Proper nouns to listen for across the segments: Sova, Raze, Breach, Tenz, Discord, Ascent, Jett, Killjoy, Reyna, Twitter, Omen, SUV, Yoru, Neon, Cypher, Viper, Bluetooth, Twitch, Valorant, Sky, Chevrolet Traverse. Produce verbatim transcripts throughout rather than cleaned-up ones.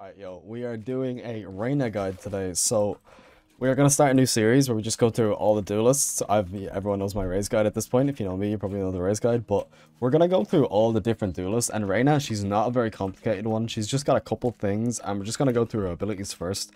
Alright, yo, we are doing a Reyna guide today, so we are going to start a new series where we just go through all the duelists. I've, everyone knows my Raze guide at this point. If you know me, you probably know the Raze guide, but we're going to go through all the different duelists, and Reyna, she's not a very complicated one. She's just got a couple things, and we're just going to go through her abilities first.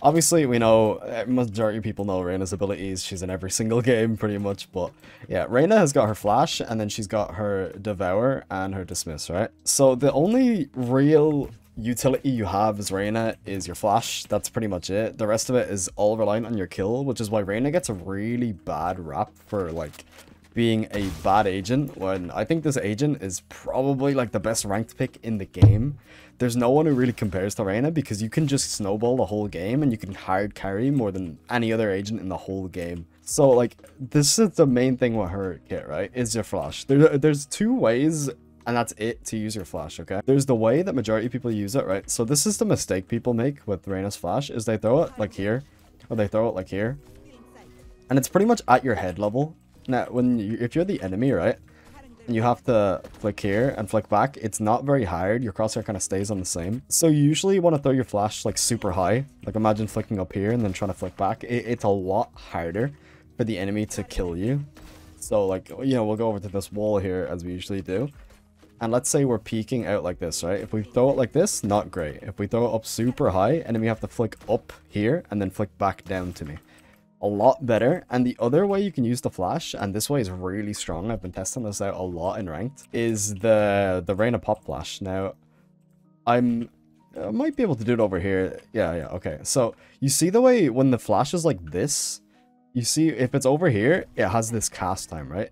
Obviously, we know, majority of people know Reyna's abilities. She's in every single game, pretty much, but yeah, Reyna has got her Flash, and then she's got her Devour and her Dismiss, right? So the only real utility you have as Reyna is your Flash. That's pretty much it. The rest of it is all reliant on your kill, which is why Reyna gets a really bad rap for like being a bad agent, when I think this agent is probably like the best ranked pick in the game. There's no one who really compares to Reyna, because you can just snowball the whole game and you can hard carry more than any other agent in the whole game. So like, this is the main thing with her kit, right, is your Flash. There, there's two ways, and that's it, to use your Flash, okay? There's the way that majority of people use it, right? So this is the mistake people make with Reyna's Flash, is they throw it like here, or they throw it like here, and it's pretty much at your head level. Now, when you, if you're the enemy, right, and you have to flick here and flick back, it's not very hard. Your crosshair kind of stays on the same. So you usually want to throw your Flash like super high. Like imagine flicking up here and then trying to flick back. It, it's a lot harder for the enemy to kill you. So like, you know, we'll go over to this wall here as we usually do. And let's say we're peeking out like this, right? If we throw it like this, not great. If we throw it up super high, and then we have to flick up here and then flick back down to me. A lot better. And the other way you can use the Flash, and this way is really strong, I've been testing this out a lot in ranked, is the, the Reyna Pop Flash. Now, I'm... I might be able to do it over here. Yeah, yeah, okay. So, you see the way when the Flash is like this? You see, if it's over here, it has this cast time, right?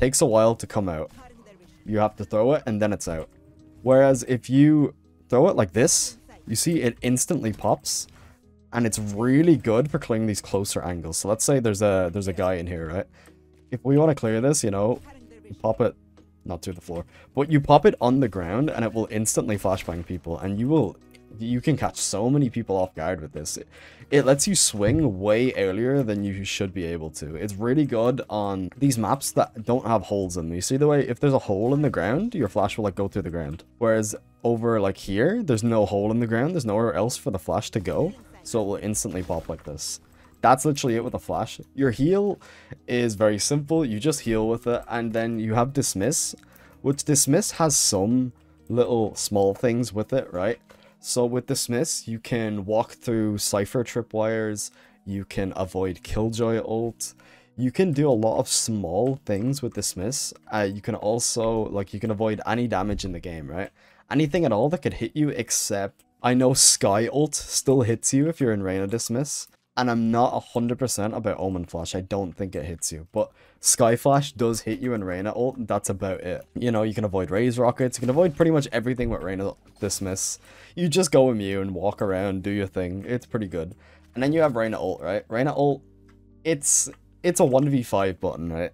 Takes a while to come out. You have to throw it and then it's out. Whereas if you throw it like this, you see it instantly pops, and it's really good for clearing these closer angles. So let's say there's a there's a guy in here, right? If we want to clear this, you know, you pop it, not to the floor, but you pop it on the ground and it will instantly flashbang people, and you will you can catch so many people off guard with this. It, it lets you swing way earlier than you should be able to. It's really good on these maps that don't have holes in them. You see the way, if there's a hole in the ground, your Flash will like go through the ground. Whereas over like here, there's no hole in the ground. There's nowhere else for the Flash to go. So it will instantly pop like this. That's literally it with the Flash. Your heal is very simple. You just heal with it. And then you have Dismiss, which Dismiss has some little small things with it, right? So with Dismiss, you can walk through Cypher tripwires, you can avoid Killjoy ult, you can do a lot of small things with Dismiss. Uh, you can also, like, you can avoid any damage in the game, right? Anything at all that could hit you, except, I know Sky ult still hits you if you're in Reyna Dismiss, and I'm not one hundred percent about Omen Flash, I don't think it hits you, but Sky Flash does hit you in Reyna ult, and that's about it. You know, you can avoid Raze rockets, you can avoid pretty much everything with Reyna Dismiss. You just go immune, walk around, do your thing, it's pretty good. And then you have Reyna ult, right? Reyna ult, it's, it's a one v five button, right?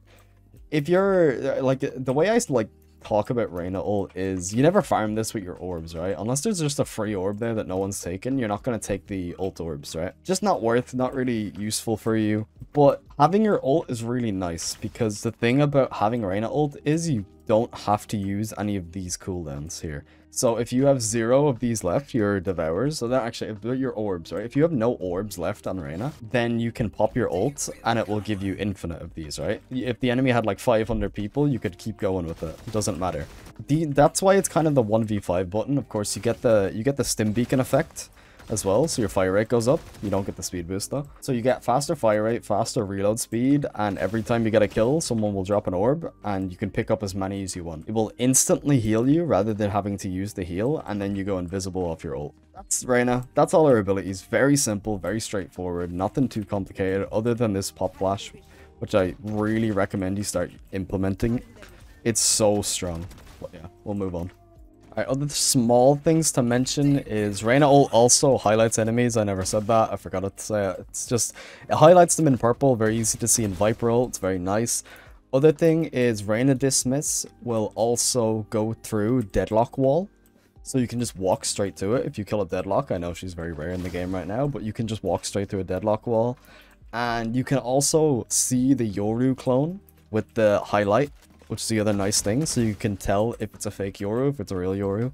If you're, like, the way I, like, talk about Reyna ult is you never farm this with your orbs, right? Unless there's just a free orb there that no one's taken, you're not going to take the ult orbs, right? Just not worth, not really useful for you. But having your ult is really nice, because the thing about having Reyna ult is you don't have to use any of these cooldowns here. So if you have zero of these left, your devours, so that actually, your orbs, right? If you have no orbs left on Reyna, then you can pop your ult and it will give you infinite of these, right? If the enemy had like five hundred people, you could keep going with it. It doesn't matter. The, that's why it's kind of the one v five button. Of course, you get the, you get the stim beacon effect as well, so your fire rate goes up. You don't get the speed boost though. So you get faster fire rate, faster reload speed, and every time you get a kill, someone will drop an orb, and you can pick up as many as you want. It will instantly heal you rather than having to use the heal, and then you go invisible off your ult. That's Reyna. That's all her abilities. Very simple, very straightforward, nothing too complicated other than this Pop Flash, which I really recommend you start implementing. It's so strong. But yeah, we'll move on. Alright, other small things to mention is Reyna ult also highlights enemies. I never said that. I forgot to say it. It's just, it highlights them in purple. Very easy to see in Viper ult. It's very nice. Other thing is Reyna Dismiss will also go through Deadlock Wall. So you can just walk straight to it if you kill a Deadlock. I know she's very rare in the game right now, but you can just walk straight through a Deadlock Wall. And you can also see the Yoru clone with the highlight, which is the other nice thing, so you can tell if it's a fake Yoru, if it's a real Yoru.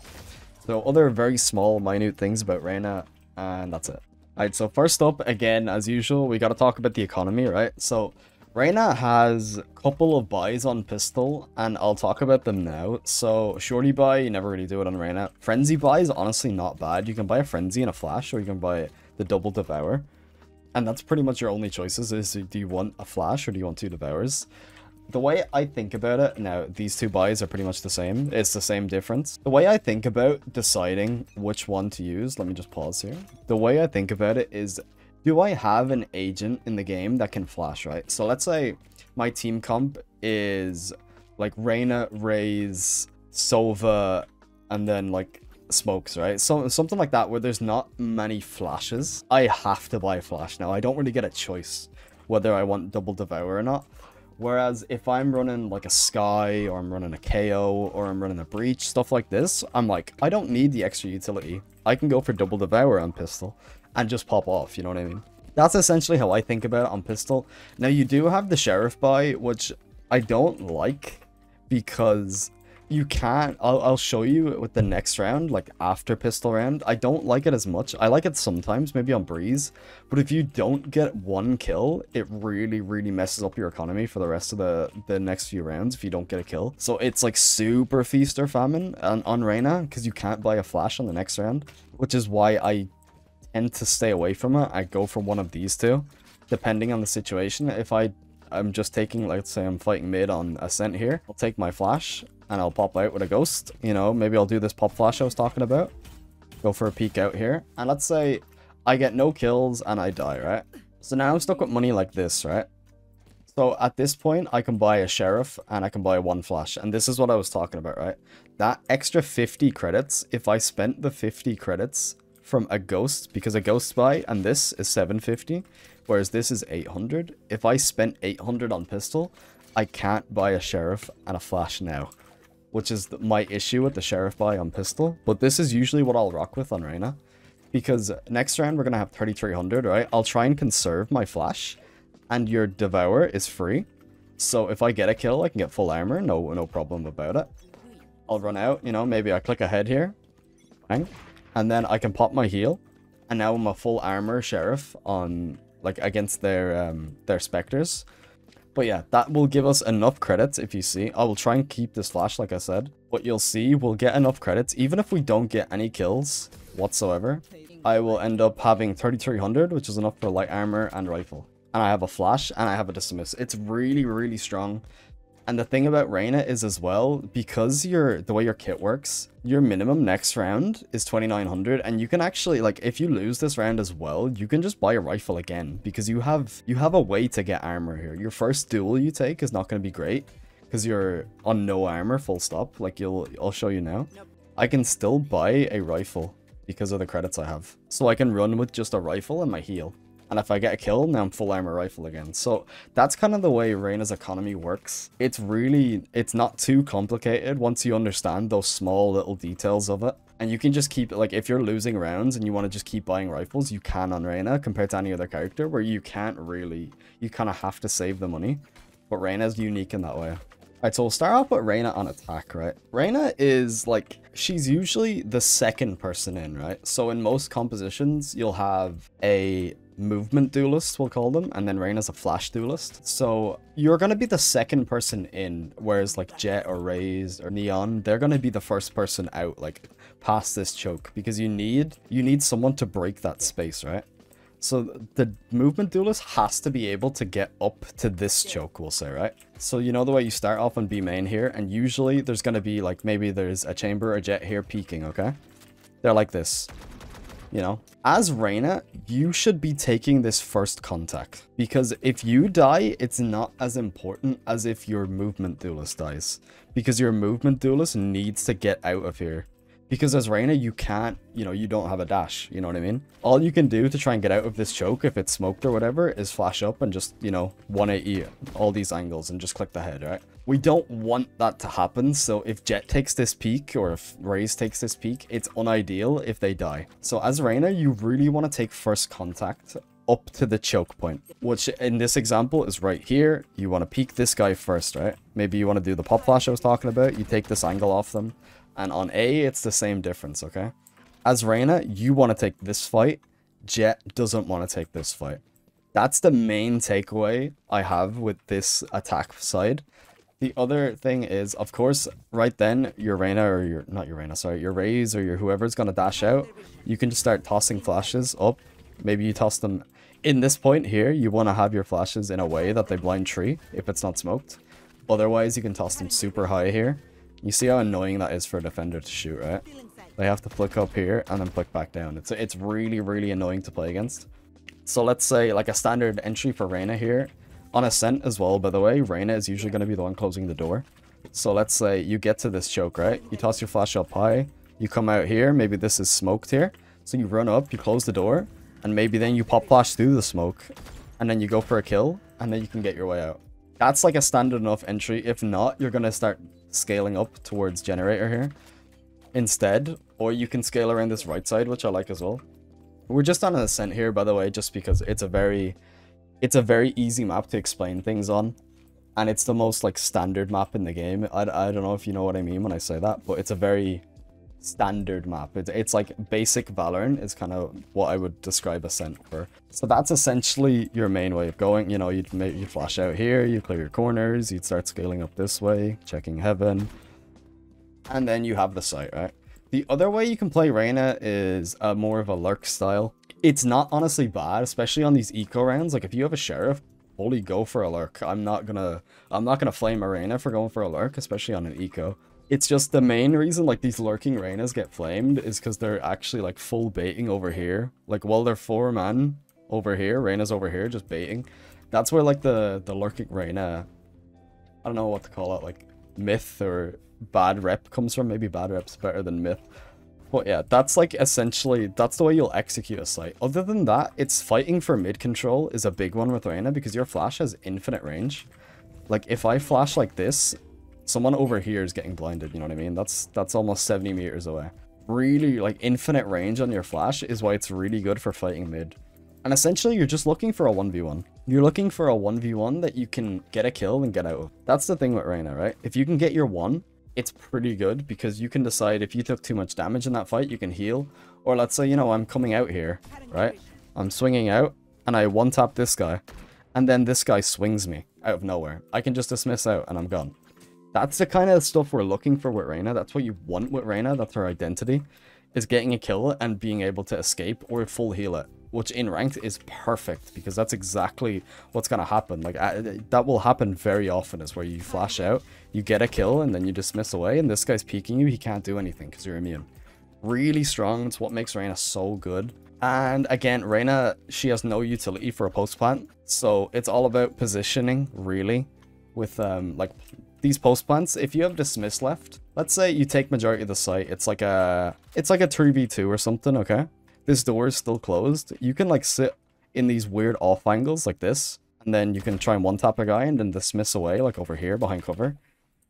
So other very small, minute things about Reyna, and that's it. Alright, so first up, again, as usual, we gotta talk about the economy, right? So Reyna has a couple of buys on pistol, and I'll talk about them now. So shorty buy, you never really do it on Reyna. Frenzy buy is honestly not bad. You can buy a frenzy and a flash, or you can buy the double devour. And that's pretty much your only choices, is do you want a flash or do you want two devours? The way I think about it, now these two buys are pretty much the same, it's the same difference. The way I think about deciding which one to use, let me just pause here. The way I think about it is, do I have an agent in the game that can flash, right? So let's say my team comp is like Reyna, Raze, Sova, and then like smokes, right? So something like that where there's not many flashes. I have to buy a flash now. I don't really get a choice whether I want double devour or not. Whereas if I'm running like a Sky, or I'm running a K O, or I'm running a Breach, stuff like this, I'm like, I don't need the extra utility. I can go for double devour on pistol and just pop off, you know what I mean? That's essentially how I think about it on pistol. Now you do have the sheriff buy, which I don't like, because you can't, I'll, I'll show you with the next round, like after pistol round. I don't like it as much. I like it sometimes, maybe on Breeze, but if you don't get one kill, it really, really messes up your economy for the rest of the, the next few rounds if you don't get a kill. So it's like super feast or famine on, on Reyna, because you can't buy a flash on the next round, which is why I tend to stay away from it. I go for one of these two, depending on the situation. If I, I'm just taking, let's say I'm fighting mid on Ascent here, I'll take my flash, and I'll pop out with a ghost. You know, maybe I'll do this pop flash I was talking about. Go for a peek out here. And let's say I get no kills and I die, right? So now I'm stuck with money like this, right? So at this point, I can buy a sheriff and I can buy one flash. And this is what I was talking about, right? That extra fifty credits, if I spent the fifty credits from a ghost, because a ghost buy, and this is seven fifty, whereas this is eight hundred. If I spent eight hundred on pistol, I can't buy a sheriff and a flash now, which is my issue with the sheriff buy on pistol. But this is usually what I'll rock with on Reyna, because next round we're going to have thirty-three hundred, right? I'll try and conserve my flash, and your devour is free. So if I get a kill, I can get full armor, no no problem about it. I'll run out, you know, maybe I click ahead here, bang, and then I can pop my heal, and now I'm a full armor sheriff on, like, against their, um, their specters. But yeah, that will give us enough credits, if you see. I will try and keep this flash, like I said. But you'll see, we'll get enough credits. Even if we don't get any kills whatsoever, I will end up having thirty-three hundred, which is enough for light armor and rifle. And I have a flash, and I have a dismiss. It's really, really strong. And the thing about Reyna is as well, because your the way your kit works, your minimum next round is twenty-nine hundred, and you can actually, like, if you lose this round as well, you can just buy a rifle again, because you have you have a way to get armor here. Your first duel you take is not going to be great, because you're on no armor, full stop. Like, you'll I'll show you now. I can still buy a rifle because of the credits I have. So I can run with just a rifle and my heal. And if I get a kill, now I'm full armor rifle again. So that's kind of the way Reyna's economy works. It's really, it's not too complicated once you understand those small little details of it. And you can just keep, like, if you're losing rounds and you want to just keep buying rifles, you can on Reyna, compared to any other character where you can't really, you kind of have to save the money. But Reyna's unique in that way. Alright, so we'll start off with Reyna on attack, right? Reyna is, like, she's usually the second person in, right? So in most compositions, you'll have a movement duelist, we'll call them, and then Reyna's a flash duelist. So you're going to be the second person in, whereas like Jett or Raze or Neon, they're going to be the first person out, like past this choke, because you need you need someone to break that space, right? So the movement duelist has to be able to get up to this choke, we'll say, right? So you know the way you start off on B main here, and usually there's going to be like, maybe there's a chamber or Jett here peeking, okay? They're like this. You know, as Reyna, you should be taking this first contact, because if you die, it's not as important as if your movement duelist dies, because your movement duelist needs to get out of here, because as Reyna, you can't, you know, you don't have a dash, you know what I mean? All you can do to try and get out of this choke, if it's smoked or whatever, is flash up and just, you know, one eighty all these angles and just click the head, right? We don't want that to happen, so if Jett takes this peak, or if Raze takes this peak, it's unideal if they die. So as Reyna, you really want to take first contact up to the choke point, which in this example is right here. You want to peak this guy first, right? Maybe you want to do the pop flash I was talking about. You take this angle off them, And on A, it's the same difference, okay? As Reyna, you want to take this fight. Jett doesn't want to take this fight. That's the main takeaway I have with this attack side. The other thing is, of course, right then, your Reyna, or your, not your Reyna, sorry, your Raze, or your whoever's going to dash out, you can just start tossing flashes up. Maybe you toss them... In this point here, you want to have your flashes in a way that they blind tree, if it's not smoked. Otherwise, you can toss them super high here. You see how annoying that is for a defender to shoot, right? They have to flick up here and then flick back down. It's it's really, really annoying to play against. So let's say, like, a standard entry for Reyna here. On Ascent as well, by the way, Reyna is usually going to be the one closing the door. So let's say you get to this choke, right? You toss your flash up high. You come out here. Maybe this is smoked here. So you run up, you close the door, and maybe then you pop flash through the smoke, and then you go for a kill, and then you can get your way out. That's like a standard enough entry. If not, you're going to start scaling up towards generator here instead, or you can scale around this right side, which I like as well. We're just on an Ascent here, by the way, just because it's a very it's a very easy map to explain things on, and it's the most like standard map in the game. I, I don't know if you know what I mean when I say that, but it's a very standard map. It, it's like basic Valorant is kind of what I would describe Ascent for. So that's essentially your main way of going. You know, you'd, you'd flash out here, you clear your corners, you'd start scaling up this way, checking heaven, and then you have the site, right? The other way you can play Reyna is uh, more of a lurk style. It's not honestly bad, especially on these eco rounds. Like, if you have a sheriff, holy, go for a lurk. I'm not gonna I'm not gonna flame a Reyna for going for a lurk, especially on an eco. It's just the main reason, like, these lurking Reynas get flamed is because they're actually, like, full baiting over here. Like, while they're four man over here, Reyna's over here just baiting. That's where, like, the, the lurking Reyna, I don't know what to call it, like, myth or bad rep comes from. Maybe bad rep's better than myth. But yeah, that's, like, essentially, that's the way you'll execute a site. Other than that, it's fighting for mid-control is a big one with Reyna because your flash has infinite range. Like, if I flash like this... Someone over here is getting blinded, you know what I mean? That's that's almost seventy meters away. Really, like, infinite range on your flash is why it's really good for fighting mid. And essentially, you're just looking for a one v one. You're looking for a one v one that you can get a kill and get out of. That's the thing with Reyna, right? If you can get your one, it's pretty good because you can decide if you took too much damage in that fight, you can heal. Or let's say, you know, I'm coming out here, right? I'm swinging out, and I one-tap this guy. And then this guy swings me out of nowhere. I can just dismiss out, and I'm gone. That's the kind of stuff we're looking for with Reyna. That's what you want with Reyna. That's her identity, is getting a kill and being able to escape or full heal it, which in ranked is perfect because that's exactly what's going to happen. Like, I, that will happen very often, is where you flash out, you get a kill, and then you dismiss away, and this guy's peeking you. He can't do anything because you're immune. Really strong. It's what makes Reyna so good. And again, Reyna, she has no utility for a post plant. So it's all about positioning, really, with um like... These post plants, if you have dismiss left, let's say you take majority of the site, it's like a it's like a three v two or something, okay? This door is still closed. You can, like, sit in these weird off angles like this, and then you can try and one-tap a guy and then dismiss away, like over here behind cover.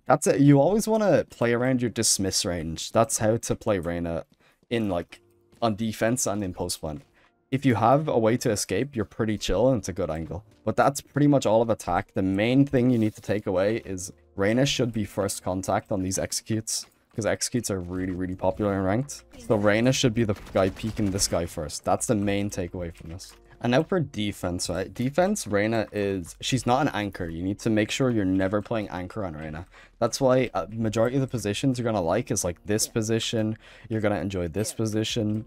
That's it. You always want to play around your dismiss range. That's how to play Reyna in, like, on defense and in post plant. If you have a way to escape, you're pretty chill and it's a good angle. But that's pretty much all of attack. The main thing you need to take away is Reyna should be first contact on these executes, because executes are really, really popular in ranked. So Reyna should be the guy peeking this guy first. That's the main takeaway from this. And now for defense, right? Defense, Reyna is... She's not an anchor. You need to make sure you're never playing anchor on Reyna. That's why a majority of the positions you're going to like is, like, this position. You're going to enjoy this position.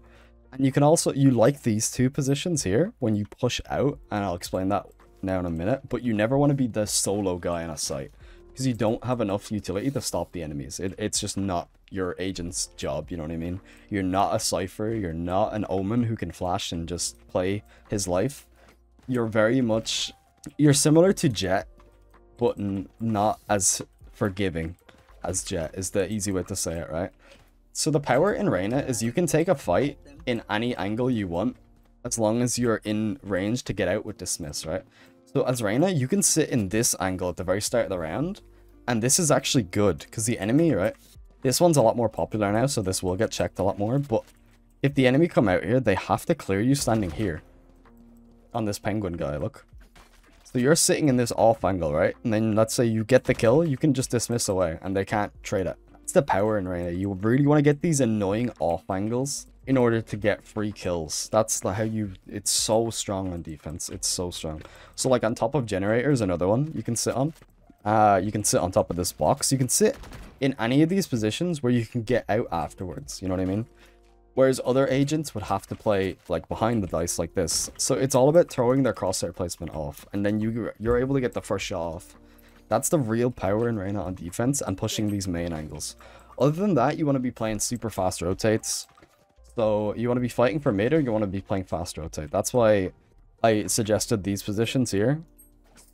And you can also, you like these two positions here when you push out, and I'll explain that now in a minute, but you never want to be the solo guy in a site because you don't have enough utility to stop the enemies. It, it's just not your agent's job, you know what I mean? You're not a Cypher, you're not an Omen who can flash and just play his life. You're very much, you're similar to Jett, but not as forgiving as Jett is the easy way to say it, right? So the power in Reyna is you can take a fight in any angle you want as long as you're in range to get out with dismiss, right? So as Reyna, you can sit in this angle at the very start of the round, and this is actually good because the enemy, right? This one's a lot more popular now, so this will get checked a lot more, but if the enemy come out here, they have to clear you standing here on this penguin guy, look. So you're sitting in this off angle, right? And then let's say you get the kill, you can just dismiss away and they can't trade it. It's the power in Reyna. You really want to get these annoying off angles in order to get free kills. That's how you... It's so strong on defense. It's so strong. So, like, on top of generators, another one you can sit on. Uh, you can sit on top of this box. You can sit in any of these positions where you can get out afterwards. You know what I mean? Whereas other agents would have to play, like, behind the dice like this. So it's all about throwing their crosshair placement off. And then you, you're able to get the first shot off. That's the real power in Reyna on defense and pushing these main angles. Other than that, you want to be playing super fast rotates. So you want to be fighting for mid, or you want to be playing fast rotate. That's why I suggested these positions here.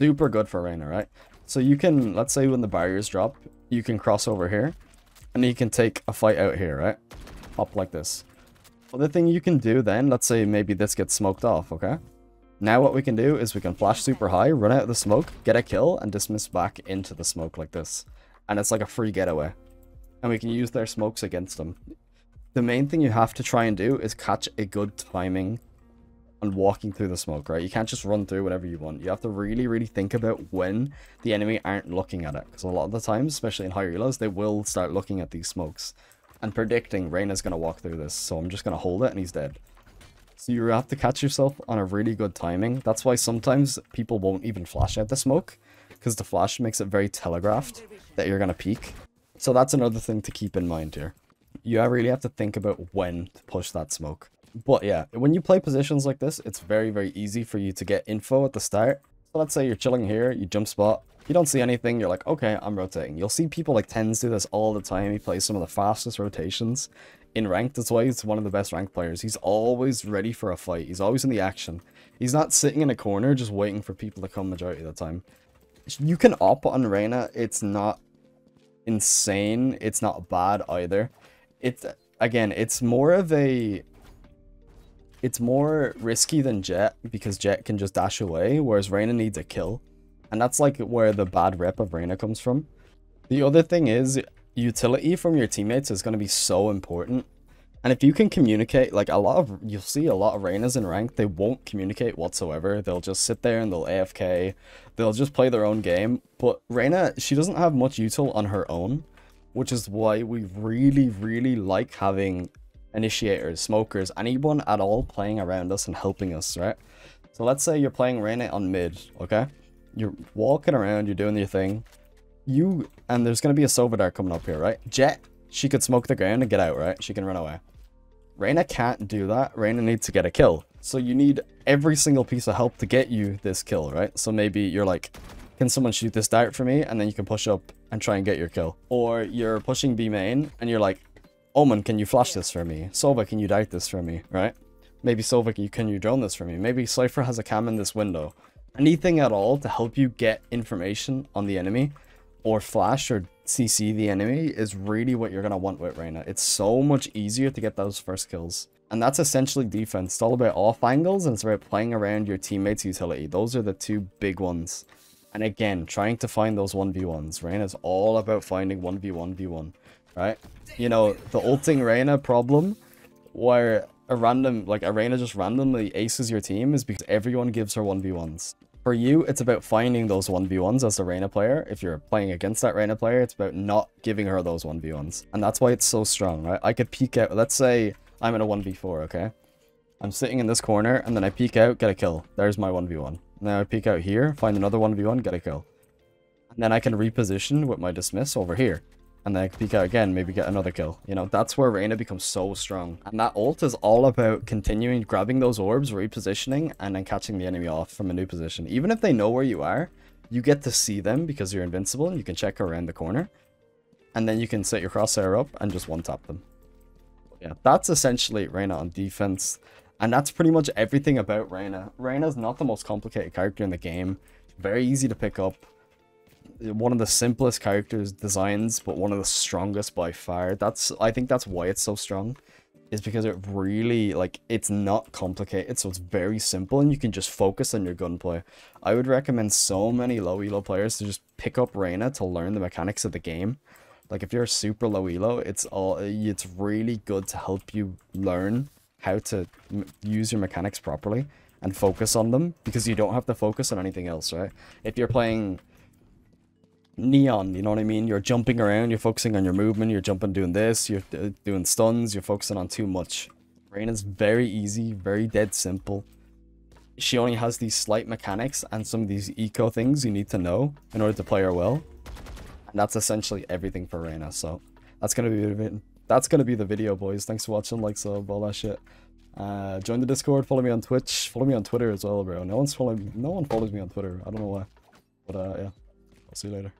Super good for Reyna, right? So you can, let's say when the barriers drop, you can cross over here. And you can take a fight out here, right? Up like this. Other thing you can do then, let's say maybe this gets smoked off, okay? Now what we can do is we can flash super high, run out of the smoke, get a kill, and dismiss back into the smoke like this. And it's like a free getaway. And we can use their smokes against them. The main thing you have to try and do is catch a good timing on walking through the smoke, right? You can't just run through whatever you want. You have to really, really think about when the enemy aren't looking at it. Because a lot of the times, especially in higher elos, they will start looking at these smokes. And predicting Reyna's going to walk through this, so I'm just going to hold it and he's dead. So you have to catch yourself on a really good timing. That's why sometimes people won't even flash out the smoke, because the flash makes it very telegraphed that you're going to peek. So that's another thing to keep in mind here. You really have to think about when to push that smoke. But yeah, when you play positions like this, it's very, very easy for you to get info at the start. So let's say you're chilling here, you jump spot. You don't see anything, you're like, okay, I'm rotating. You'll see people like Tenz do this all the time. He plays some of the fastest rotations in ranked. That's why he's one of the best ranked players. He's always ready for a fight. He's always in the action. He's not sitting in a corner just waiting for people to come majority of the time. You can op on Reyna. It's not insane. It's not bad either. It's, again, it's more of a... It's more risky than Jett, because Jett can just dash away, whereas Reyna needs a kill. And that's like where the bad rep of Reyna comes from. The other thing is, utility from your teammates is going to be so important. And if you can communicate, like a lot of, you'll see a lot of Reynas in rank, they won't communicate whatsoever. They'll just sit there and they'll A F K. They'll just play their own game. But Reyna, she doesn't have much util on her own, which is why we really, really like having initiators, smokers, anyone at all playing around us and helping us, right? So let's say you're playing Reyna on mid, okay? You're walking around, you're doing your thing. You, and there's going to be a Sova dart coming up here, right? Jett, she could smoke the ground and get out, right? She can run away. Reyna can't do that. Reyna needs to get a kill. So you need every single piece of help to get you this kill, right? So maybe you're like, can someone shoot this dart for me? And then you can push up and try and get your kill. Or you're pushing B main and you're like, Omen, can you flash this for me? Sova, can you dart this for me, right? Maybe Sova, can you, can you drone this for me? Maybe Cypher has a cam in this window. Anything at all to help you get information on the enemy or flash or C C the enemy is really what you're going to want with Reyna. It's so much easier to get those first kills. And that's essentially defense. It's all about off angles and it's about playing around your teammates' utility. Those are the two big ones. And again, trying to find those one v ones. Reyna's all about finding one v one v one, right? You know, the ulting Reyna problem where... A random, like a Reyna just randomly aces your team is because everyone gives her one v ones. For you, it's about finding those one v ones as a Reyna player. If you're playing against that Reyna player, it's about not giving her those one v ones. And that's why it's so strong, right? I could peek out, let's say I'm in a one v four, okay? I'm sitting in this corner and then I peek out, get a kill. There's my one v one. Now I peek out here, find another one v one, get a kill. And then I can reposition with my dismiss over here. And then I can peek out again, maybe get another kill. You know, that's where Reyna becomes so strong. And that ult is all about continuing grabbing those orbs, repositioning, and then catching the enemy off from a new position. Even if they know where you are, you get to see them because you're invincible and you can check around the corner. And then you can set your crosshair up and just one-tap them. Yeah, that's essentially Reyna on defense. And that's pretty much everything about Reyna. Reyna's not the most complicated character in the game. Very easy to pick up. One of the simplest characters designs, but one of the strongest by far. That's, I think that's why it's so strong, is because it really, like, it's not complicated, so it's very simple and you can just focus on your gunplay. I would recommend so many low elo players to just pick up Reyna to learn the mechanics of the game. Like, if you're super low elo, it's all it's really good to help you learn how to m use your mechanics properly and focus on them, because you don't have to focus on anything else, right? If you're playing Neon, you know what I mean? You're jumping around, you're focusing on your movement, you're jumping doing this, you're doing stuns, you're focusing on too much. Reyna's very easy, very dead simple. She only has these slight mechanics and some of these eco things you need to know in order to play her well. And that's essentially everything for Reyna, so that's gonna be it. That's gonna be the video, boys. Thanks for watching, like, sub, all that shit. Uh, join the Discord, follow me on Twitch, follow me on Twitter as well, bro. No one's following, no one follows me on Twitter. I don't know why, but uh, yeah, I'll see you later.